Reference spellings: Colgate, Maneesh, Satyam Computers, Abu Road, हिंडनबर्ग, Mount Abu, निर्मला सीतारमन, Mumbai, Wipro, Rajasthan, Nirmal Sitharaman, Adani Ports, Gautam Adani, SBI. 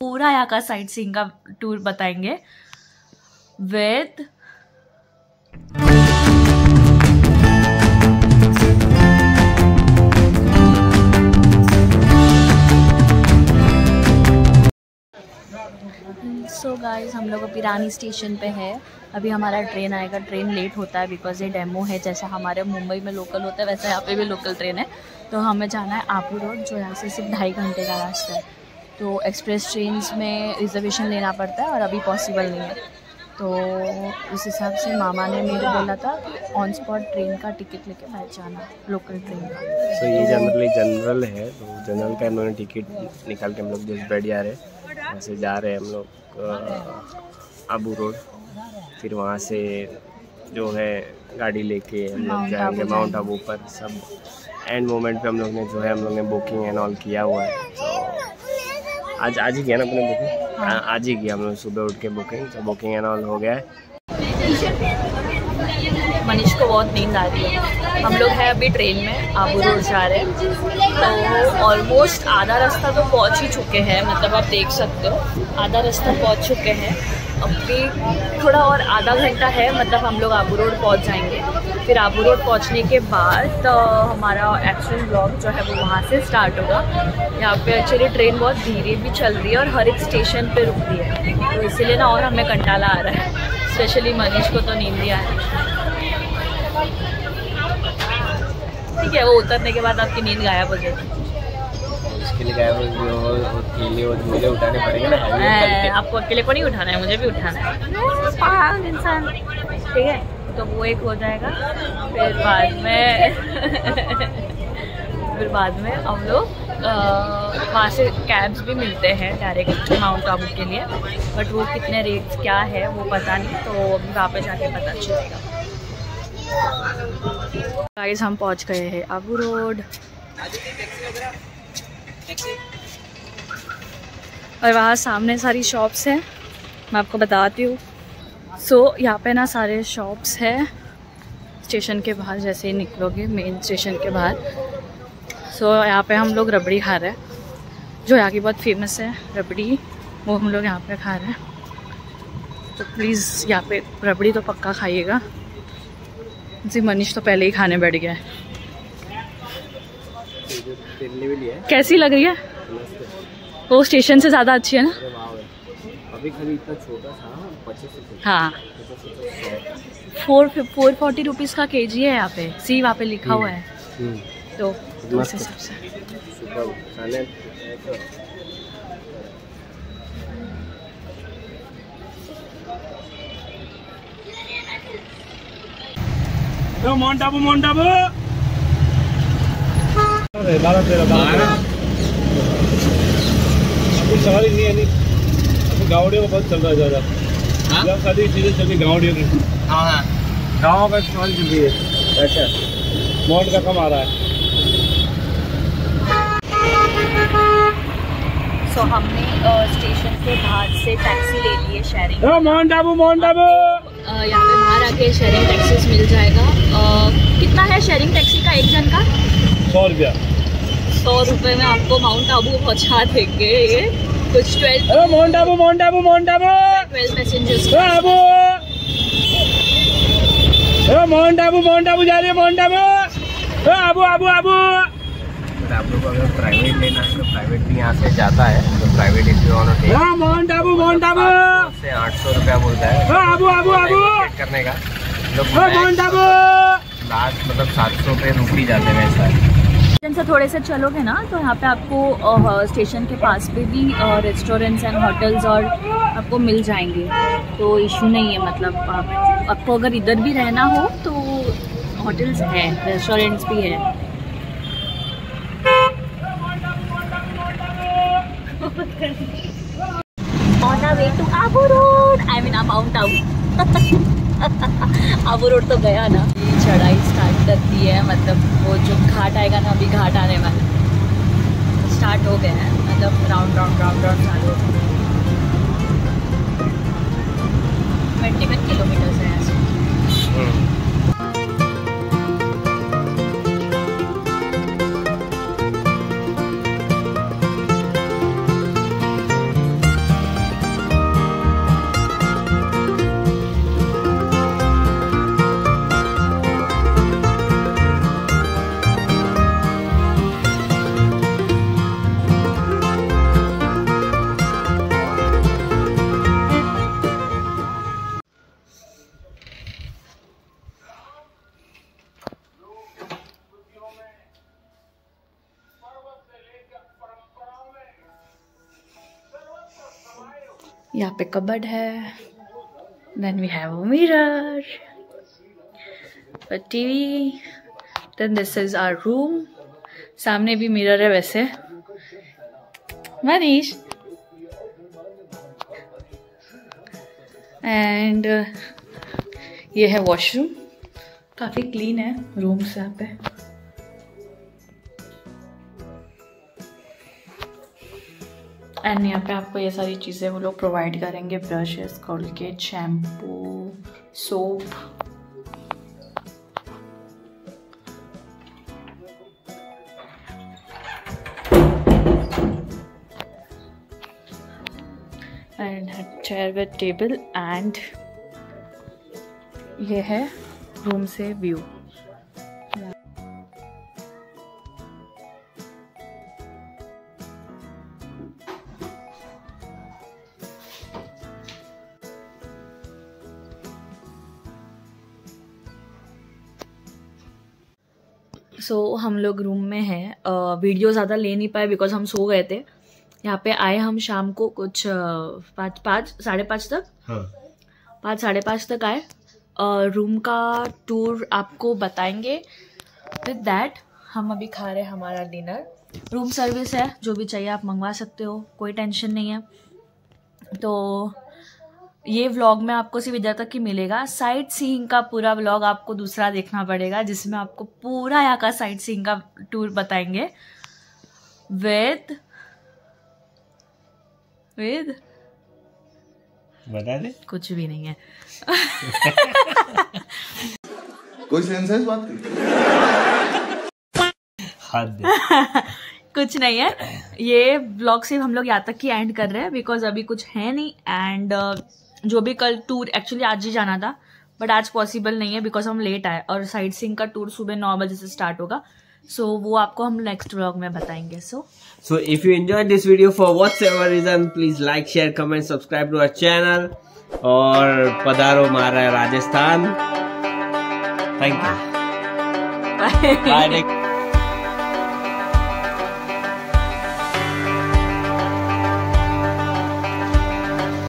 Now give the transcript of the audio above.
पूरा यहाँ का साइट सीइंग का टूर बताएंगे विद सो गाइस हम लोग अभी रानी स्टेशन पे है। अभी हमारा ट्रेन आएगा। ट्रेन लेट होता है बिकॉज ये डेमो है। जैसा हमारे मुंबई में लोकल होता है वैसा यहाँ पे भी लोकल ट्रेन है। तो हमें जाना है आबू रोड, जो यहाँ से सिर्फ 2.5 घंटे का रास्ता है। तो एक्सप्रेस ट्रेन में रिजर्वेशन लेना पड़ता है और अभी पॉसिबल नहीं है। तो उस हिसाब से मामा ने मेरे बोला था ऑन स्पॉट ट्रेन का टिकट लेके बैठ जाना, लोकल ट्रेन का। सो ये जनरल है, तो जनरल का इन्होंने टिकट निकाल के हम लोग जस्ट बैठ जा रहे हैं। वहाँ से जा रहे हैं हम लोग आबू रोड, फिर वहाँ से जो है गाड़ी लेके हम लोग जाएंगे माउंट आबू पर। सब एंड मोमेंट पे हम लोग ने बुकिंग एंड ऑल किया हुआ है। तो आज ही किया ना अपने बुकिंग, आज ही किया हम लोग सुबह उठ के बुकिंग। तो बुकिंग एंड ऑल हो गया है। मनीष को बहुत नींद आ रही है। हम लोग हैं अभी ट्रेन में, आबू रोड जा रहे हैं। तो ऑलमोस्ट आधा रास्ता तो पहुंच ही चुके हैं, मतलब आप देख सकते हो आधा रास्ता पहुंच चुके हैं। अभी थोड़ा और आधा घंटा है, मतलब हम लोग आबू रोड पहुंच जाएंगे। फिर आबू रोड पहुंचने के बाद तो हमारा एक्शन ब्लॉग जो है वो वहाँ से स्टार्ट होगा। यहाँ पे एक्चुअली ट्रेन बहुत धीरे भी चल रही है और हर एक स्टेशन पे रुक रही है, तो इसीलिए ना और हमें कंटाला आ रहा है। स्पेशली मनीष को तो नींद ही आ रही है। ठीक है, वो उतरने के बाद आपकी नींद गायब हो जाएगी। उसके लिए गायब मुझे उठाने पड़ेगा ना। आपको अकेले को नहीं उठाना है, मुझे भी उठाना है, पागल इंसान। ठीक है, तो वो एक हो जाएगा। फिर बाद में हम लोग वहाँ से कैब्स भी मिलते हैं डायरेक्ट माउंट आबू के लिए, बट वो कितने रेट्स क्या है वो पता नहीं, तो अभी वहाँ पे जाके पता चलेगा। गाइस हम पहुंच गए हैं आबू रोड और वहाँ सामने सारी शॉप्स हैं, मैं आपको बताती हूँ। सो यहाँ पे ना सारे शॉप्स हैं स्टेशन के बाहर, जैसे ही निकलोगे मेन स्टेशन के बाहर। सो यहाँ पे हम लोग रबड़ी खा रहे हैं, जो यहाँ की बहुत फेमस है रबड़ी, वो हम लोग यहाँ पे खा रहे हैं। तो प्लीज़ यहाँ पे रबड़ी तो पक्का खाइएगा। जी मनीष तो पहले ही खाने बैठ गया है। कैसी लग रही है वो? स्टेशन से ज़्यादा अच्छी है ना? अभी खाली इतना छोटा था। हाँ, 440 रुपीज़ का केजी है यहाँ पे, सी वहाँ पे लिखा हुआ है। तो दूसरे सबसे माउंट आबू सवारी नहीं है। नहीं, गावड़ियों का बहुत चल रहा है ज़्यादा, सारी चीज़ें चल रही गावड़ियों की। हाँ, गाँव का सवाल चल रही है। अच्छा, माउंट का कम आ रहा है। तो हमने स्टेशन के बाहर से टैक्सी ले ली है शेयरिंग। माउंट आबू यहाँ पे बाहर आके शेयरिंग टैक्सीज मिल जाएगा। कितना है शेयरिंग टैक्सी का एक जन का? 100 रुपया। 100 रुपये में आपको माउंट आबू पहुँचा देंगे। ये कुछ 12 पैसेंजर्स। माउंट आबू जा रही है। माउंट आबू आप लोग अगर प्राइवेट लेना है तो प्राइवेट भी यहाँ से जाता है, तो प्राइवेट इशू ऑन होती है। माउंट आबू 800 रुपया बोलता है करने का। लास्ट मतलब 700 रुपये रुपी जाते हैं ऐसा। स्टेशन से थोड़े से चलोगे ना तो यहाँ पे आपको स्टेशन के पास पे भी रेस्टोरेंट्स एंड होटल्स और आपको मिल जाएंगे, तो इशू नहीं है। मतलब आपको अगर इधर भी रहना हो तो होटल्स हैं, रेस्टोरेंट्स भी है। On our way to Abu Road, I mean Mount Abu। Abu Road तो गया ना, चढ़ाई स्टार्ट करती है। मतलब वो जो घाट आएगा ना, अभी घाट आने वाला स्टार्ट हो गया है। मतलब राउंड चालू हो गया। 21 किलोमीटर्स है ऐसे। यहाँ पे कबर्ड है, then we have a mirror, TV, then this is our room. सामने भी मिरर है वैसे। मनीष एंड ये है वॉशरूम, काफ़ी क्लीन है रूम्स यहाँ पे। एंड यहाँ पे आपको ये सारी चीज़ें वो लोग प्रोवाइड करेंगे, brushes, Colgate, shampoo, soap. And chair with table and ये है रूम से व्यू। सो हम लोग रूम में हैं। वीडियो ज़्यादा ले नहीं पाए बिकॉज हम सो गए थे। यहाँ पे आए हम शाम को कुछ पाँच साढ़े पाँच तक, हाँ 5 साढ़े 5 तक आए। रूम का टूर आपको बताएंगे। विद दैट हम अभी खा रहे हैं हमारा डिनर। रूम सर्विस है, जो भी चाहिए आप मंगवा सकते हो, कोई टेंशन नहीं है। तो ये व्लॉग में आपको सिर्फ इधर तक ही मिलेगा। साइट सीइंग का पूरा व्लॉग आपको दूसरा देखना पड़ेगा, जिसमें आपको पूरा यहाँ का साइट सीइंग का टूर बताएंगे विद बता दे कुछ भी नहीं है। कोई सेंस है इस बात की? कुछ नहीं है। ये ब्लॉग सिर्फ हम लोग यहाँ तक ही एंड कर रहे हैं बिकॉज अभी कुछ है नहीं। एंड जो भी कल टूर, एक्चुअली आज ही जाना था बट आज पॉसिबल नहीं है बिकॉज हम लेट आए, और साइट सीइंग का टूर सुबह 9 बजे से स्टार्ट होगा। सो वो आपको हम नेक्स्ट व्लॉग में बताएंगे। So if you enjoy this video for whatever reason, please like, share, comment, subscribe to our channel, और पधारो हमारा राजस्थान। Thank you.